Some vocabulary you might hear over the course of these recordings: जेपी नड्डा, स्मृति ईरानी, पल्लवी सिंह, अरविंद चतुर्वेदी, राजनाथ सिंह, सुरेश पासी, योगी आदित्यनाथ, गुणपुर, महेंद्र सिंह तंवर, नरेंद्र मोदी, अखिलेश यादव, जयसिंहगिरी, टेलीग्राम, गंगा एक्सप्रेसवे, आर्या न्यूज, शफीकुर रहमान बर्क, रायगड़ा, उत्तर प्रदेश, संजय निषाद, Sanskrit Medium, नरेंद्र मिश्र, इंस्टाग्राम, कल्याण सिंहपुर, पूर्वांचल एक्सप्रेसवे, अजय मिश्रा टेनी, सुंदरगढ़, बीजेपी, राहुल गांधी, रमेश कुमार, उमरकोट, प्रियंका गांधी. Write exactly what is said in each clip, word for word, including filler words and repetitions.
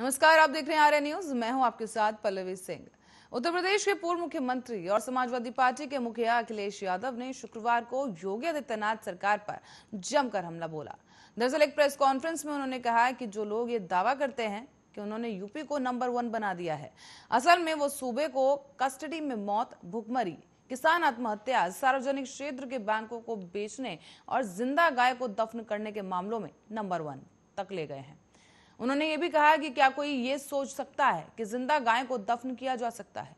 नमस्कार, आप देख रहे हैं आर्या न्यूज। मैं हूं आपके साथ पल्लवी सिंह। उत्तर प्रदेश के पूर्व मुख्यमंत्री और समाजवादी पार्टी के मुखिया अखिलेश यादव ने शुक्रवार को योगी आदित्यनाथ सरकार पर जमकर हमला बोला। दरअसल एक प्रेस कॉन्फ्रेंस में उन्होंने कहा कि जो लोग ये दावा करते हैं कि उन्होंने यूपी को नंबर वन बना दिया है, असल में वो सूबे को कस्टडी में मौत, भुखमरी, किसान आत्महत्या, सार्वजनिक क्षेत्र के बैंकों को बेचने और जिंदा गाय को दफन करने के मामलों में नंबर वन तक ले गए हैं। उन्होंने ये भी कहा कि क्या कोई ये सोच सकता है कि जिंदा गाय को दफन किया जा सकता है।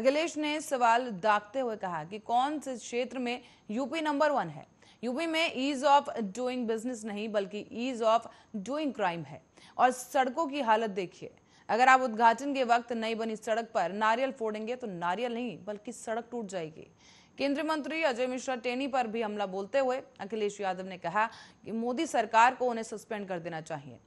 अखिलेश ने सवाल दागते हुए कहा कि कौन से क्षेत्र में यूपी नंबर वन है। यूपी में ईज ऑफ डूइंग बिजनेस नहीं बल्कि ईज ऑफ डूइंग क्राइम है। और सड़कों की हालत देखिए, अगर आप उद्घाटन के वक्त नई बनी सड़क पर नारियल फोड़ेंगे तो नारियल नहीं बल्कि सड़क टूट जाएगी। केंद्रीय मंत्री अजय मिश्रा टेनी पर भी हमला बोलते हुए अखिलेश यादव ने कहा कि मोदी सरकार को उन्हें सस्पेंड कर देना चाहिए।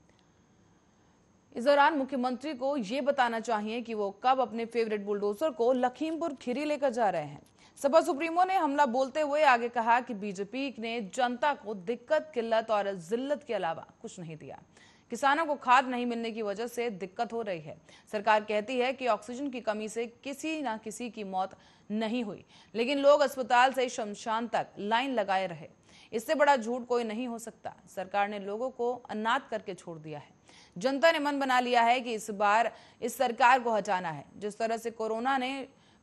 इस दौरान मुख्यमंत्री को ये बताना चाहिए कि वो कब अपने फेवरेट बुलडोजर को लखीमपुर खीरी लेकर जा रहे हैं। सपा सुप्रीमो ने हमला बोलते हुए आगे कहा कि बीजेपी ने जनता को दिक्कत, किल्लत और जिल्लत के अलावा कुछ नहीं दिया। किसानों को खाद नहीं मिलने की वजह से दिक्कत हो रही है। सरकार कहती है कि ऑक्सीजन की कमी से किसी ना किसी की मौत नहीं हुई, लेकिन लोग अस्पताल से शमशान तक लाइन लगाए रहे। इससे बड़ा झूठ कोई नहीं हो सकता। सरकार ने लोगों को अनाथ करके छोड़ दिया है। जनता ने मन बना लिया है कि इस बार इस सरकार को हटाना है। जिस तरह से कोरोना ने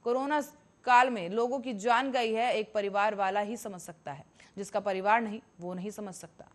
कोरोना काल में लोगों की जान गई है, एक परिवार वाला ही समझ सकता है, जिसका परिवार नहीं वो नहीं समझ सकता।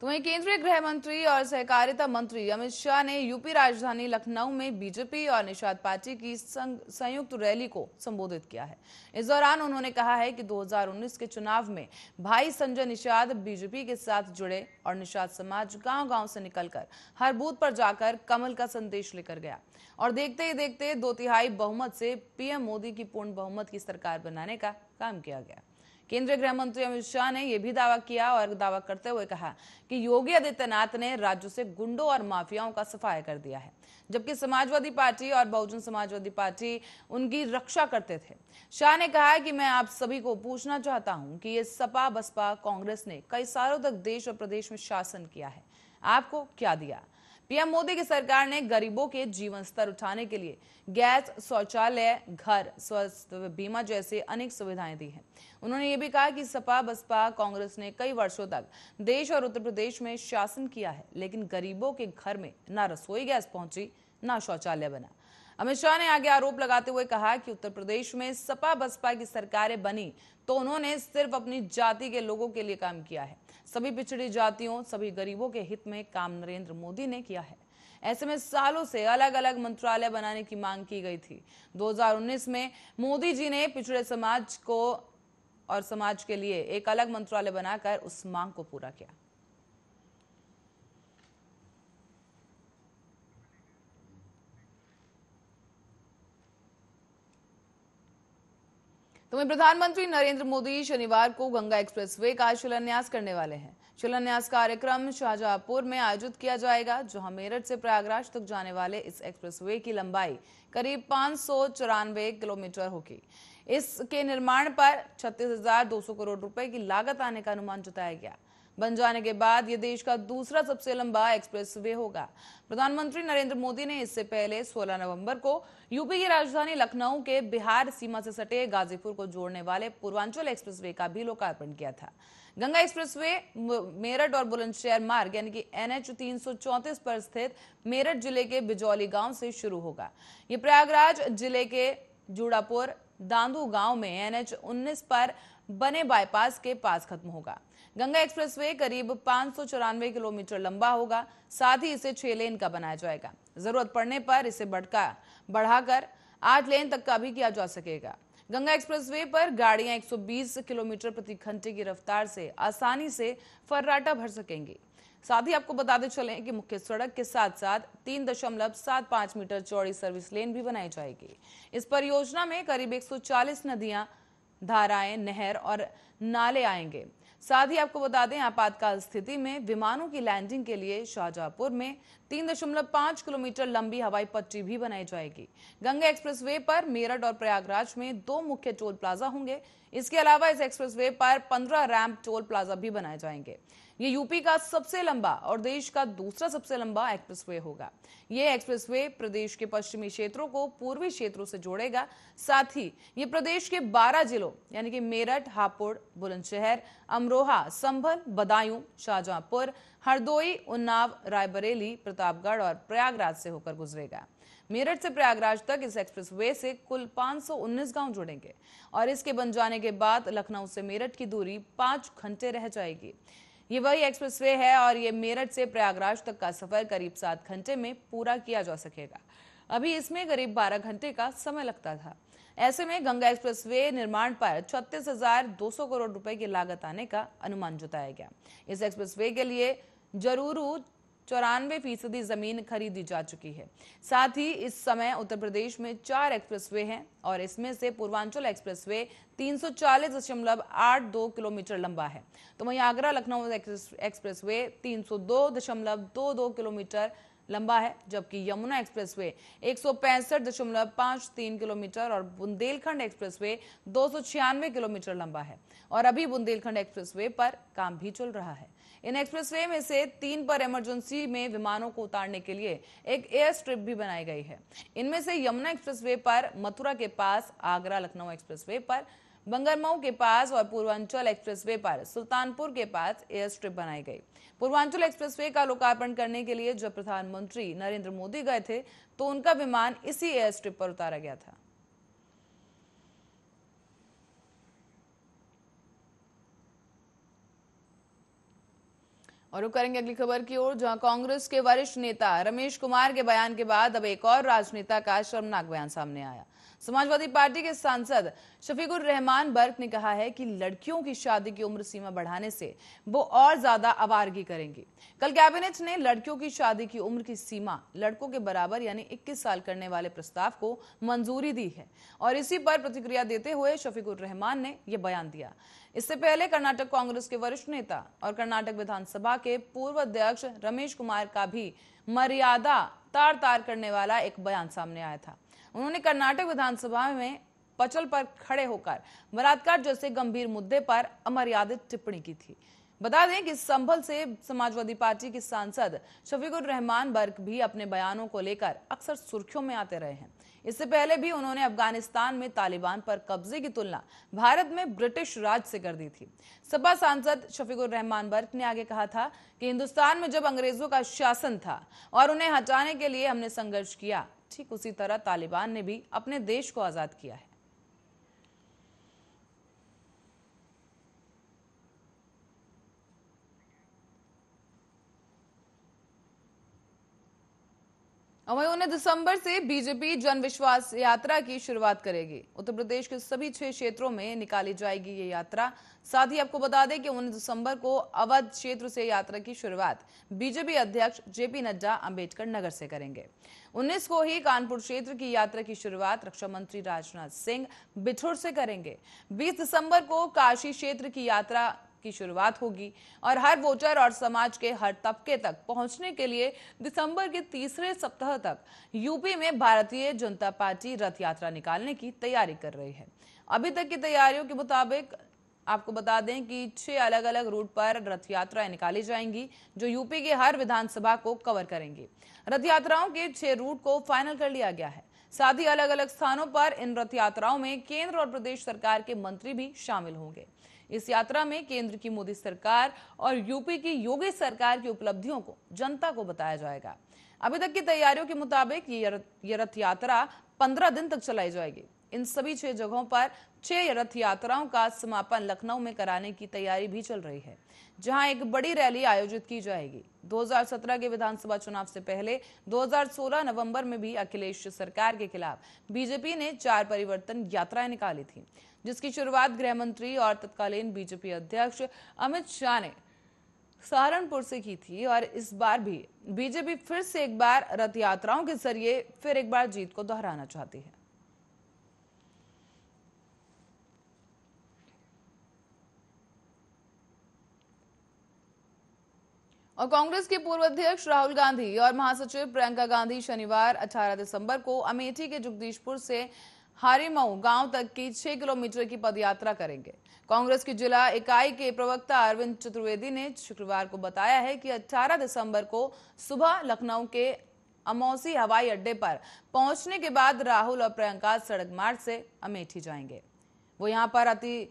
तो वहीं केंद्रीय गृह मंत्री और सहकारिता मंत्री अमित शाह ने यूपी राजधानी लखनऊ में बीजेपी और निषाद पार्टी की संयुक्त रैली को संबोधित किया है। इस दौरान उन्होंने कहा है कि दो हज़ार उन्नीस के चुनाव में भाई संजय निषाद बीजेपी के साथ जुड़े और निषाद समाज गांव-गांव से निकलकर हर बूथ पर जाकर कमल का संदेश लेकर गया और देखते ही देखते दो तिहाई बहुमत से पीएम मोदी की पूर्ण बहुमत की सरकार बनाने का काम किया गया। केंद्रीय गृह मंत्री अमित शाह ने यह भी दावा किया और दावा करते हुए कहा कि योगी आदित्यनाथ ने राज्य से गुंडों और माफियाओं का सफाया कर दिया है, जबकि समाजवादी पार्टी और बहुजन समाजवादी पार्टी उनकी रक्षा करते थे। शाह ने कहा कि मैं आप सभी को पूछना चाहता हूं कि ये सपा, बसपा, कांग्रेस ने कई सालों तक देश और प्रदेश में शासन किया है, आपको क्या दिया। पीएम मोदी की सरकार ने गरीबों के जीवन स्तर उठाने के लिए गैस, शौचालय, घर, स्वास्थ्य बीमा जैसे अनेक सुविधाएं दी हैं। उन्होंने ये भी कहा कि सपा, बसपा, कांग्रेस ने कई वर्षों तक देश और उत्तर प्रदेश में शासन किया है, लेकिन गरीबों के घर में ना रसोई गैस पहुंची, ना शौचालय बना। अमित शाह ने आगे आरोप लगाते हुए कहा कि उत्तर प्रदेश में सपा बसपा की सरकारें बनी तो उन्होंने सिर्फ अपनी जाति के लोगों के लिए काम किया है। सभी पिछड़ी जातियों, सभी गरीबों के हित में काम नरेंद्र मोदी ने किया है। ऐसे में सालों से अलग अलग मंत्रालय बनाने की मांग की गई थी। दो हज़ार उन्नीस में मोदी जी ने पिछड़े समाज को और समाज के लिए एक अलग मंत्रालय बनाकर उस मांग को पूरा किया। तो वहीं प्रधानमंत्री नरेंद्र मोदी शनिवार को गंगा एक्सप्रेसवे का शिलान्यास करने वाले हैं। शिलान्यास कार्यक्रम शाहजहांपुर में आयोजित किया जाएगा, जहां मेरठ से प्रयागराज तक जाने वाले इस एक्सप्रेसवे की लंबाई करीब पाँच सौ चौरानवे किलोमीटर होगी। इसके निर्माण पर छत्तीस हजार दो सौ करोड़ रुपए की लागत आने का अनुमान जताया गया। बन जाने के बाद ये देश का दूसरा सबसे लंबा एक्सप्रेसवे होगा। प्रधानमंत्री नरेंद्र मोदी ने इससे पहले सोलह नवंबर को यूपी की राजधानी लखनऊ के बिहार सीमा से सटे गाजीपुर को जोड़ने वाले पूर्वांचल एक्सप्रेसवे का भी लोकार्पण किया था। गंगा एक्सप्रेसवे मेरठ और बुलंदशहर मार्ग यानी कि एनएच तीन सौ चौंतीस पर स्थित मेरठ जिले के बिजौली गाँव से शुरू होगा। ये प्रयागराज जिले के जूड़ापुर दांदू गाँव में एनएच उन्नीस पर बने बाईपास के पास खत्म होगा। गंगा एक्सप्रेसवे करीब पाँच सौ चौरानवे किलोमीटर लंबा होगा। साथ ही इसे छह लेन का बनाया जाएगा। जरूरत पड़ने पर इसे बढ़कर बढ़ाकर आठ लेन तक का भी किया जा सकेगा। गंगा एक्सप्रेसवे पर गाड़ियां एक सौ बीस किलोमीटर प्रति घंटे की रफ्तार से आसानी से फर्राटा भर सकेंगी। साथ ही आपको बताते चलें कि मुख्य सड़क के साथ साथ तीन दशमलव सात पाँच मीटर चौड़ी सर्विस लेन भी बनाई जाएगी। इस परियोजना में करीब एक सौ चालीस नदियां, धाराएं, नहर और नाले आएंगे। साथ ही आपको बता दें, आपातकाल स्थिति में विमानों की लैंडिंग के लिए शाहजहांपुर में तीन दशमलव पाँच किलोमीटर लंबी हवाई पट्टी भी बनाई जाएगी। गंगा एक्सप्रेसवे पर मेरठ और प्रयागराज में दो मुख्य टोल प्लाजा होंगे। इसके अलावा इस एक्सप्रेसवे पर पंद्रह रैंप टोल प्लाजा भी बनाए जाएंगे। ये यूपी का सबसे लंबा और देश का दूसरा सबसे लंबा एक्सप्रेसवे होगा। ये एक्सप्रेसवे प्रदेश के पश्चिमी क्षेत्रों को पूर्वी क्षेत्रों से जोड़ेगा। साथ ही ये प्रदेश के बारह जिलों यानी कि मेरठ, हापुड़, बुलंदशहर, अमरोहा, संभल, बदायूं, शाहजहांपुर, हरदोई, उन्नाव, रायबरेली, प्रतापगढ़ और प्रयागराज से होकर गुजरेगा। मेरठ से प्रयागराज तक इस एक्सप्रेसवे से कुल पाँच सौ उन्नीस गांव जुड़ेंगे और इसके बन जाने के बाद लखनऊ से मेरठ की दूरी पाँच घंटे रह जाएगी। ये वही एक्सप्रेसवे है और ये मेरठ से प्रयागराज तक का सफर करीब सात घंटे में पूरा किया जा सकेगा। अभी इसमें करीब बारह घंटे का समय लगता था। ऐसे में गंगा एक्सप्रेसवे निर्माण पर छत्तीस हजार दो सौ करोड़ रुपए की लागत आने का अनुमान जताया गया। इस एक्सप्रेसवे के लिए जरूर चौरानवे फीसदी जमीन खरीदी जा चुकी है। साथ ही इस समय उत्तर प्रदेश में चार एक्सप्रेसवे हैं और इसमें से पूर्वांचल एक्सप्रेसवे तीन सौ चालीस दशमलव आठ दो किलोमीटर लंबा है, तो वहीं आगरा लखनऊ एक्सप्रेसवे तीन सौ दो दशमलव दो दो किलोमीटर लंबा है, जबकि यमुना एक्सप्रेसवे एक सौ पैंसठ दशमलव पाँच तीन किलोमीटर और बुंदेलखंड एक्सप्रेसवे दो सौ छियानवे किलोमीटर लंबा है। और अभी बुंदेलखंड एक्सप्रेसवे पर काम भी चल रहा है। इन एक्सप्रेसवे में से तीन पर इमरजेंसी में विमानों को उतारने के लिए एक एयर स्ट्रिप भी बनाई गई है। इनमें से यमुना एक्सप्रेसवे पर मथुरा के पास, आगरा लखनऊ एक्सप्रेसवे पर बंगरमऊ के पास और पूर्वांचल एक्सप्रेसवे पर सुल्तानपुर के पास एयर स्ट्रिप बनाई गई। पूर्वांचल एक्सप्रेसवे का लोकार्पण करने के लिए जब प्रधानमंत्री नरेंद्र मोदी गए थे तो उनका विमान इसी एयर स्ट्रिप पर उतारा गया था। और वो करेंगे अगली खबर की ओर, जहां कांग्रेस के वरिष्ठ नेता रमेश कुमार के बयान के बाद अब एक और राजनेता का शर्मनाक बयान सामने आया। समाजवादी पार्टी के सांसद शफीकुर रहमान बर्क ने कहा है कि लड़कियों की शादी की उम्र सीमा बढ़ाने से वो और ज्यादा आवारगी करेंगी। कल कैबिनेट ने लड़कियों की शादी की उम्र की सीमा लड़कों के बराबर यानी इक्कीस साल करने वाले प्रस्ताव को मंजूरी दी है और इसी पर प्रतिक्रिया देते हुए शफीकुर रहमान ने यह बयान दिया। इससे पहले कर्नाटक कांग्रेस के वरिष्ठ नेता और कर्नाटक विधानसभा के पूर्व अध्यक्ष रमेश कुमार का भी मर्यादा तार तार करने वाला एक बयान सामने आया था। उन्होंने कर्नाटक विधानसभा में पचल पर खड़े होकर बलात्कार जैसे गंभीर मुद्दे पर अमर्यादित टिप्पणी की थी। बता दें कि संभल से समाजवादी पार्टी के सांसद शफीकुर रहमान बर्क भी अपने बयानों को लेकर अक्सर सुर्खियों में आते रहे हैं। इससे पहले भी उन्होंने अफगानिस्तान में तालिबान पर कब्जे की तुलना भारत में ब्रिटिश राज से कर दी थी। सपा सांसद शफीकुर रहमान बर्क ने आगे कहा था कि हिंदुस्तान में जब अंग्रेजों का शासन था और उन्हें हटाने के लिए हमने संघर्ष किया, ठीक उसी तरह तालिबान ने भी अपने देश को आजाद किया है। उन्हें दिसंबर से बीजेपी जन विश्वास यात्रा की शुरुआत करेगी। उत्तर प्रदेश के सभी छह क्षेत्रों में निकाली जाएगी ये यात्रा। साथ ही आपको बता दें कि उन्नीस दिसंबर को अवध क्षेत्र से यात्रा की शुरुआत बीजेपी अध्यक्ष जेपी नड्डा अंबेडकर नगर से करेंगे। उन्नीस को ही कानपुर क्षेत्र की यात्रा की शुरुआत रक्षा मंत्री राजनाथ सिंह बिठूर से करेंगे। बीस दिसंबर को काशी क्षेत्र की यात्रा की शुरुआत होगी और हर वोटर और समाज के हर तबके तक पहुंचने के लिए दिसंबर के तीसरे सप्ताह तक यूपी में भारतीय जनता पार्टी रथ यात्रा निकालने की तैयारी कर रही है। अभी तक की तैयारियों के मुताबिक आपको बता दें कि छह अलग अलग रूट पर रथ यात्राएं निकाली जाएंगी जो यूपी के हर विधानसभा को कवर करेंगी। रथ यात्राओं के छह रूट को फाइनल कर लिया गया है। साथ ही अलग अलग स्थानों पर इन रथ यात्राओं में केंद्र और प्रदेश सरकार के मंत्री भी शामिल होंगे। इस यात्रा में केंद्र की मोदी सरकार और यूपी की योगी सरकार की उपलब्धियों को जनता को बताया जाएगा। अभी तक की तैयारियों के मुताबिक ये रथ यात्रा पंद्रह दिन तक चलाई जाएगी। इन सभी छह जगहों पर छह रथ यात्राओं का समापन लखनऊ में कराने की तैयारी भी चल रही है, जहां एक बड़ी रैली आयोजित की जाएगी। दो हज़ार सत्रह के विधानसभा चुनाव से पहले दो हज़ार सोलह नवंबर में भी अखिलेश सरकार के खिलाफ बीजेपी ने चार परिवर्तन यात्राएं निकाली थी, जिसकी शुरुआत गृह मंत्री और तत्कालीन बीजेपी अध्यक्ष अमित शाह ने सहारनपुर से की थी। और इस बार भी बीजेपी फिर से एक बार रथ यात्राओं के जरिए फिर एक बार जीत को दोहराना चाहती है। और कांग्रेस के पूर्व अध्यक्ष राहुल गांधी और महासचिव प्रियंका गांधी शनिवार अठारह दिसंबर को अमेठी के जगदीशपुर से हारीमऊ गांव तक की छह किलोमीटर की पदयात्रा करेंगे। कांग्रेस की जिला इकाई के प्रवक्ता अरविंद चतुर्वेदी ने शुक्रवार को बताया है कि अठारह दिसंबर को सुबह लखनऊ के अमौसी हवाई अड्डे पर पहुंचने के बाद राहुल और प्रियंका सड़क मार्ग से अमेठी जाएंगे। वो यहाँ पर अति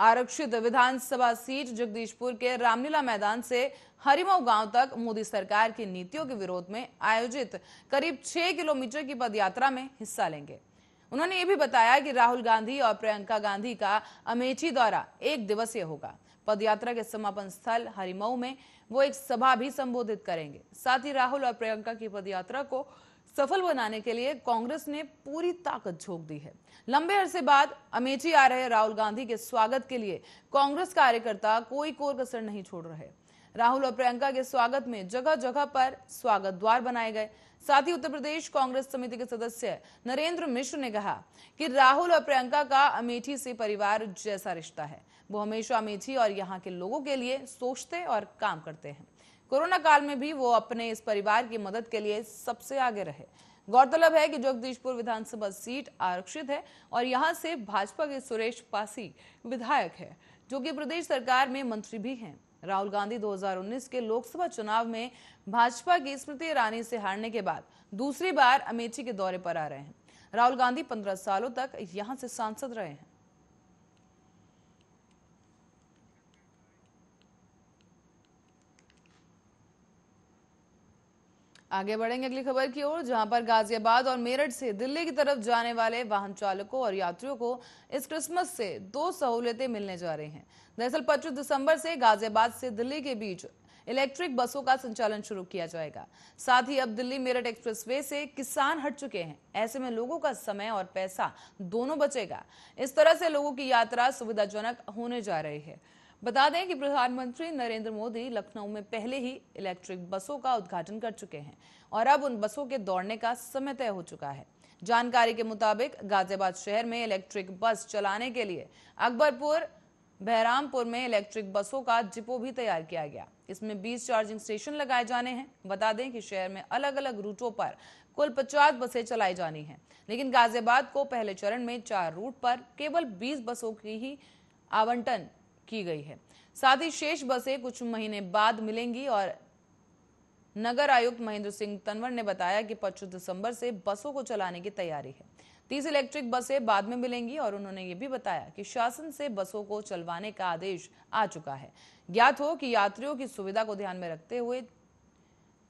आरक्षित विधानसभा सीट जगदीशपुर के रामलीला मैदान से हरिमऊ गांव तक मोदी सरकार की नीतियों के विरोध में आयोजित करीब छह किलोमीटर की पदयात्रा में हिस्सा लेंगे। उन्होंने ये भी बताया कि राहुल गांधी और प्रियंका गांधी का अमेठी दौरा एक दिवसीय होगा। पदयात्रा के समापन स्थल हरिमऊ में वो एक सभा भी संबोधित करेंगे। साथ ही राहुल और प्रियंका की पदयात्रा को सफल बनाने के लिए कांग्रेस ने पूरी ताकत झोंक दी है। लंबे अरसे बाद अमेठी आ रहे राहुल गांधी के स्वागत के लिए कांग्रेस कार्यकर्ता कोई कोर कसर नहीं छोड़ रहे। राहुल और प्रियंका के स्वागत में जगह जगह पर स्वागत द्वार बनाए गए। साथ ही उत्तर प्रदेश कांग्रेस समिति के सदस्य नरेंद्र मिश्र ने कहा कि राहुल और प्रियंका का अमेठी से परिवार जैसा रिश्ता है। वो हमेशा अमेठी और यहाँ के लोगों के लिए सोचते और काम करते हैं। कोरोना काल में भी वो अपने इस परिवार की मदद के लिए सबसे आगे रहे। गौरतलब है कि जगदीशपुर विधानसभा सीट आरक्षित है और यहां से भाजपा के सुरेश पासी विधायक है, जो कि प्रदेश सरकार में मंत्री भी हैं। राहुल गांधी दो हज़ार उन्नीस के लोकसभा चुनाव में भाजपा की स्मृति ईरानी से हारने के बाद दूसरी बार अमेठी के दौरे पर आ रहे हैं। राहुल गांधी पंद्रह सालों तक यहाँ से सांसद रहे हैं। आगे बढ़ेंगे अगली खबर की ओर, जहां पर गाजियाबाद और मेरठ से दिल्ली की तरफ जाने वाले वाहन चालकों और यात्रियों को इस क्रिसमस से दो सहूलियतें मिलने जा रही हैं। दरअसल पच्चीस दिसंबर से गाजियाबाद से दिल्ली के बीच इलेक्ट्रिक बसों का संचालन शुरू किया जाएगा। साथ ही अब दिल्ली मेरठ एक्सप्रेसवे से किसान हट चुके हैं। ऐसे में लोगों का समय और पैसा दोनों बचेगा। इस तरह से लोगों की यात्रा सुविधाजनक होने जा रही है। बता दें कि प्रधानमंत्री नरेंद्र मोदी लखनऊ में पहले ही इलेक्ट्रिक बसों का उद्घाटन कर चुके हैं और अब उन बसों के दौड़ने का समय तय हो चुका है। जानकारी के मुताबिक गाजियाबाद शहर में इलेक्ट्रिक बस चलाने के लिए अकबरपुर, बहरामपुर में इलेक्ट्रिक बसों का डिपो भी तैयार किया गया। इसमें बीस चार्जिंग स्टेशन लगाए जाने हैं। बता दें कि शहर में अलग अलग रूटों पर कुल पचास बसें चलाई जानी हैं, लेकिन गाजियाबाद को पहले चरण में चार रूट पर केवल बीस बसों की ही आवंटन की गई है। साथ ही शेष बसें कुछ महीने बाद मिलेंगी और नगर आयुक्त महेंद्र सिंह तंवर ने बताया कि पच्चीस दिसंबर से बसों को चलाने की तैयारी है। तीस इलेक्ट्रिक बसें बाद में मिलेंगी और उन्होंने ये भी बताया कि शासन से बसों को चलवाने का आदेश आ चुका है। ज्ञात हो कि यात्रियों की सुविधा को ध्यान में रखते हुए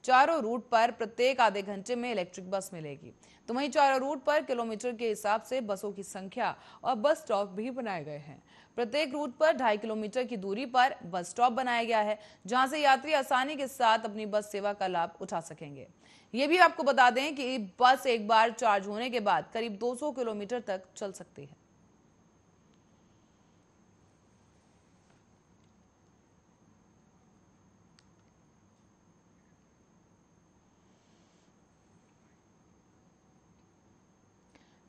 चारों रूट पर प्रत्येक आधे घंटे में इलेक्ट्रिक बस मिलेगी। तो वहीं चारों रूट पर किलोमीटर के हिसाब से बसों की संख्या और बस स्टॉप भी बनाए गए हैं। प्रत्येक रूट पर ढाई किलोमीटर की दूरी पर बस स्टॉप बनाया गया है, जहां से यात्री आसानी के साथ अपनी बस सेवा का लाभ उठा सकेंगे। ये भी आपको बता दें कि बस एक बार चार्ज होने के बाद करीब दो सौ किलोमीटर तक चल सकती है।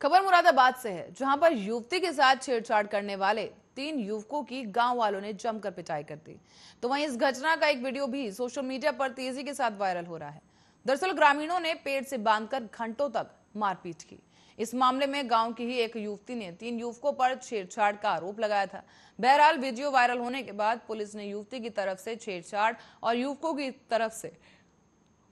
खबर मुरादाबाद से है, जहां पर युवती के साथ छेड़छाड़ करने वाले तीन युवकों की गांव वालों ने जमकर पिटाई कर दी। तो वहीं इस घटना का एक वीडियो भी सोशल मीडिया पर तेजी के साथ वायरल हो रहा है। दरअसल ग्रामीणों ने पेट से बांधकर घंटों तक मारपीट की। इस मामले में गांव की ही एक युवती ने तीन युवकों पर छेड़छाड़ का आरोप लगाया था। बहरहाल वीडियो वायरल होने के बाद पुलिस ने युवती की तरफ से छेड़छाड़ और युवकों की तरफ से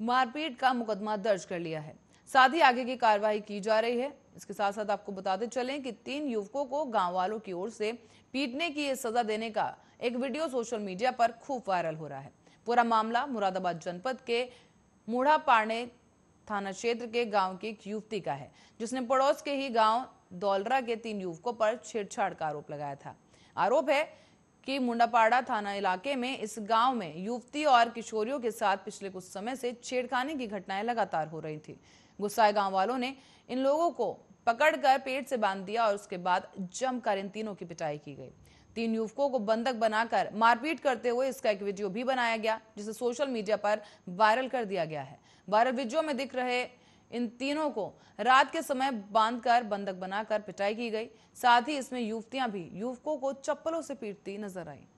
मारपीट का मुकदमा दर्ज कर लिया है। साथ ही आगे की कार्रवाई की जा रही है। इसके साथ साथ आपको बताते चलें कि तीन युवकों को गांव वालों की ओर से पीटने की ये सजा देने का एक वीडियो सोशल मीडिया पर खूब वायरल हो रहा है। पूरा मामला मुरादाबाद जनपद के मूढ़ापाड़े थाना क्षेत्र के गांव की एक युवती का है, जिसने पड़ोस के ही गांव दौलरा के तीन युवकों पर छेड़छाड़ का आरोप लगाया था। आरोप है कि मुंडापाड़ा थाना इलाके में इस गांव में युवती और किशोरियों के साथ पिछले कुछ समय से छेड़खानी की घटनाएं लगातार हो रही थी। गुस्साए गांव वालों ने इन लोगों को पकड़कर पेट से बांध दिया और उसके बाद जमकर इन तीनों की पिटाई की गई। तीन युवकों को बंधक बनाकर मारपीट करते हुए इसका एक वीडियो भी बनाया गया, जिसे सोशल मीडिया पर वायरल कर दिया गया है। वायरल वीडियो में दिख रहे इन तीनों को रात के समय बांधकर बंधक बनाकर पिटाई की गई। साथ ही इसमें युवतियां भी युवकों को चप्पलों से पीटती नजर आई।